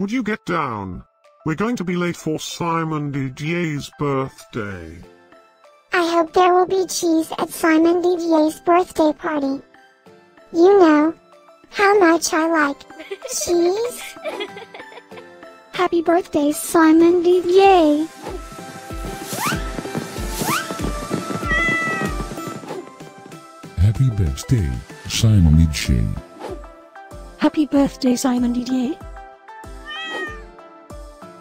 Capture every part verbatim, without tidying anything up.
Would you get down? We're going to be late for Simon Didier's birthday. I hope there will be cheese at Simon Didier's birthday party. You know how much I like cheese. Happy birthday, Simon Didier. Happy birthday, Simon Didier. Happy birthday, Simon Didier.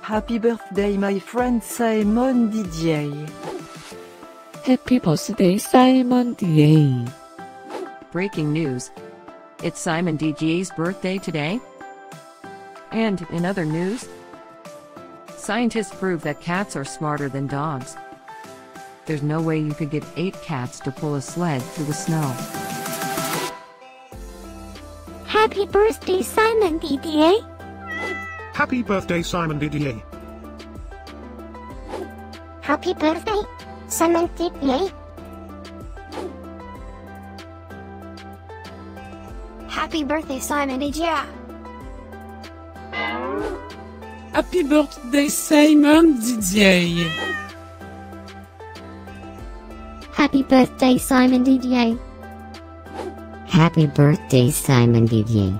Happy birthday, my friend Simon Didier. Happy birthday, Simon Didier. Breaking news. It's Simon Didier's birthday today. And in other news, scientists prove that cats are smarter than dogs. There's no way you could get eight cats to pull a sled through the snow. Happy birthday, Simon Didier. Happy birthday, Simon Didier. Happy birthday, Simon Didier. Happy birthday, Simon Didier. Happy birthday, Simon Didier. Happy birthday, Simon Didier. Happy birthday, Simon Didier.